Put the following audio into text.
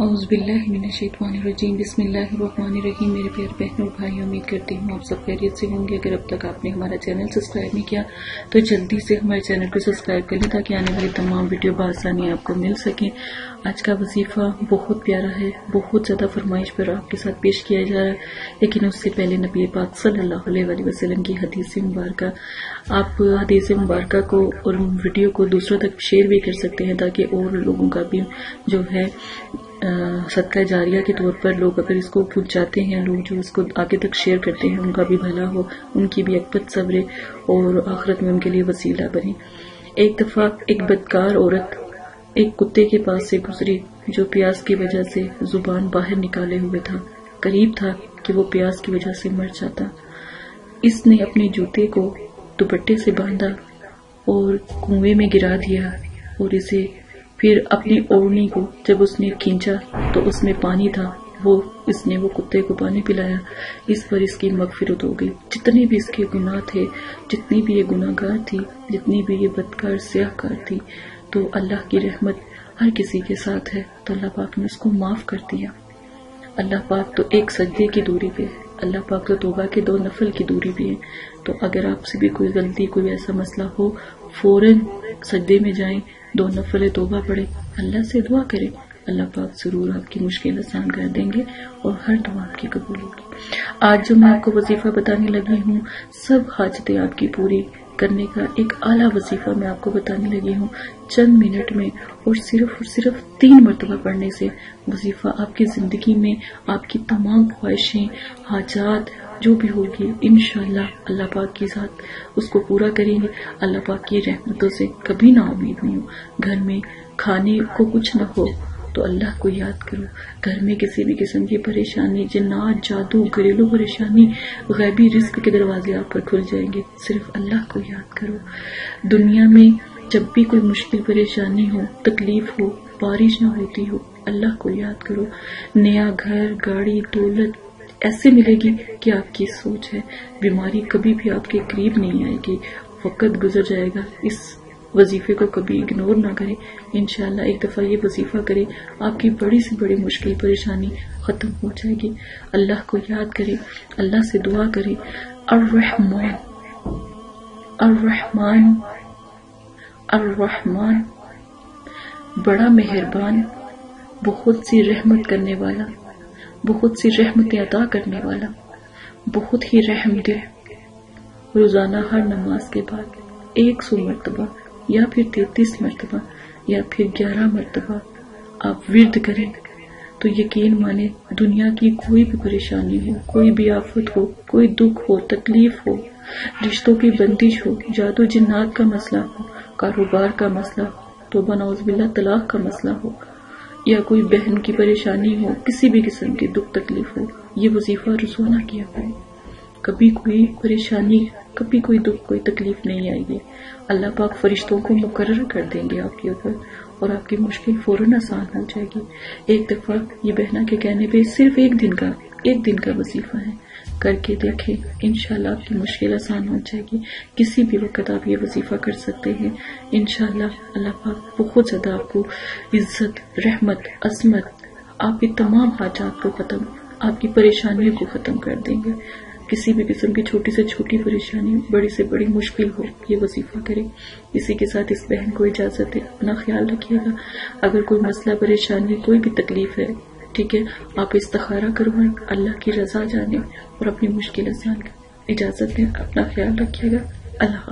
औज़ुबिल्लाहिमिनश्शैतानिर्रजीम बिस्मिल्लाहिर्रहमानिर्रहीम। मेरे प्यारे बहनों और भाई, उम्मीद करती हूँ आप सब खैरियत से होंगे। अगर अब तक आपने हमारा चैनल सब्सक्राइब नहीं किया तो जल्दी से हमारे चैनल को सब्सक्राइब कर लें ताकि आने वाली तमाम वीडियो बआसानी आपको मिल सकें। आज का वजीफ़ा बहुत प्यारा है, बहुत ज़्यादा फरमाइश पर आपके साथ पेश किया जा रहा है, लेकिन उससे पहले नबी पाक सल्लल्लाहु अलैहि वसल्लम की हदीस मुबारक, आप हदीस मुबारक को और वीडियो को दूसरों तक शेयर भी कर सकते हैं ताकि और लोगों का भी जो है सदका जारिया के तौर पर लोग अगर इसको पहुँचाते हैं, लोग जो इसको आगे तक शेयर करते हैं उनका भी भला हो, उनकी भी अकबत सब्र और आखिरत में उनके लिए वसीला बने। एक दफ़ा एक बदकार औरत एक कुत्ते के पास से गुजरी जो प्यास की वजह से जुबान बाहर निकाले हुए था, करीब था कि वो प्यास की वजह से मर जाता। इसने अपने जूते को दुपट्टे से बांधा और कुएं में गिरा दिया और इसे फिर अपनी ओढ़नी को जब उसने खींचा तो उसमें पानी था, वो इसने वो कुत्ते को पानी पिलाया। इस पर इसकी मगफिरत हो गई। जितने भी इसके गुनाह थे, जितनी भी ये गुनाहगार थी, जितनी भी ये बदकार स्याहकार थी, तो अल्लाह की रहमत हर किसी के साथ है, तो अल्लाह पाक ने उसको माफ़ कर दिया। अल्लाह पाक तो एक सजदे की दूरी पे है, अल्लाह पाक तो तौबा के दो नफल की दूरी भी है। तो अगर आपसे भी कोई गलती, कोई ऐसा मसला हो, फौरन सजदे में जाएं, दो नफल तौबा पढ़ें, अल्लाह से दुआ करें, अल्लाह पाक ज़रूर आपकी मुश्किल आसान कर देंगे और हर दुआ आपकी कबूल होगी। आज जो मैं आपको वजीफ़ा बताने लगी हूँ, सब हाजतें आपकी पूरी करने का एक आला वजीफ़ा मैं आपको बताने लगी हूँ चंद मिनट में, और सिर्फ 3 मरतबा पढ़ने से वजीफ़ा आपकी ज़िंदगी में आपकी तमाम ख्वाहिशें, हाजात जो भी होगी इंशाअल्लाह अल्लाह पाक के साथ उसको पूरा करेंगे। अल्लाह पाक की रहमतों से कभी ना उम्मीद नहीं हो। घर में खाने को कुछ ना हो तो अल्लाह को याद करो। घर में किसी भी किस्म की परेशानी, जिन्नात, जादू, घरेलू परेशानी, गैबी रिस्क के दरवाजे आप पर खुल जाएंगे। सिर्फ अल्लाह को याद करो। दुनिया में जब भी कोई मुश्किल परेशानी हो, तकलीफ हो, बारिश ना होती हो, अल्लाह को याद करो। नया घर, गाड़ी, दौलत ऐसे मिलेगी कि आपकी सोच है। बीमारी कभी भी आपके करीब नहीं आएगी। वक्त गुजर जाएगा। इस वजीफे को कभी इग्नोर ना करें। इंशाअल्लाह एक दफ़ा ये वजीफ़ा करें, आपकी बड़ी से बड़ी मुश्किल परेशानी ख़त्म हो जाएगी। अल्लाह को याद करें, अल्लाह से दुआ करें। अर्रहमान, अर्रहमान, अर्रहमान, बड़ा मेहरबान, बहुत सी रहमत करने वाला, बहुत सी रहमतें अदा करने वाला, बहुत ही रहमदिल। रोज़ाना हर नमाज के बाद 100 मरतबा या फिर 33 मरतबा या फिर 11 मरतबा आप विर्द करें तो यकीन माने दुनिया की कोई भी परेशानी हो, कोई भी आफत हो, कोई दुख हो, तकलीफ हो, रिश्तों की बंदिश हो, जादू जिन्नात का मसला हो, कारोबार का मसला हो, तौबा नौज़बिल्ला तलाक का मसला हो, या कोई बहन की परेशानी हो, किसी भी किस्म की दुख तकलीफ हो, ये वजीफ़ा रोज़ाना किया करें। कभी कोई परेशानी, कभी कोई दुख, कोई तकलीफ नहीं आएगी। अल्लाह पाक फरिश्तों को मुकर्रर कर देंगे आपके ऊपर और आपकी मुश्किल फौरन आसान हो जाएगी। एक दफ़ा ये बहना के कहने पे सिर्फ एक दिन का वजीफ़ा है, करके देखें। इंशाल्लाह आपकी मुश्किल आसान हो जाएगी। किसी भी वक्त आप ये वजीफ़ा कर सकते हैं। इंशाल्लाह अल्लाह पाक बहुत ज़्यादा आपको इज्जत, रहमत, असमत, आपकी तमाम हाजात को ख़त्म, आपकी परेशानियों को ख़त्म कर देंगे। किसी भी किस्म की छोटी से छोटी परेशानी, बड़ी से बड़ी मुश्किल हो, ये वजीफ़ा करें। इसी के साथ इस बहन को इजाज़त है। अपना ख्याल रखिएगा। अगर कोई मसला, परेशानी, कोई भी तकलीफ है, ठीक है, आप इस्तिखारा करवाएं, अल्लाह की रज़ा जाने और अपनी मुश्किल आसान करें। इजाज़त है। अपना ख्याल रखिएगा। अल्लाह।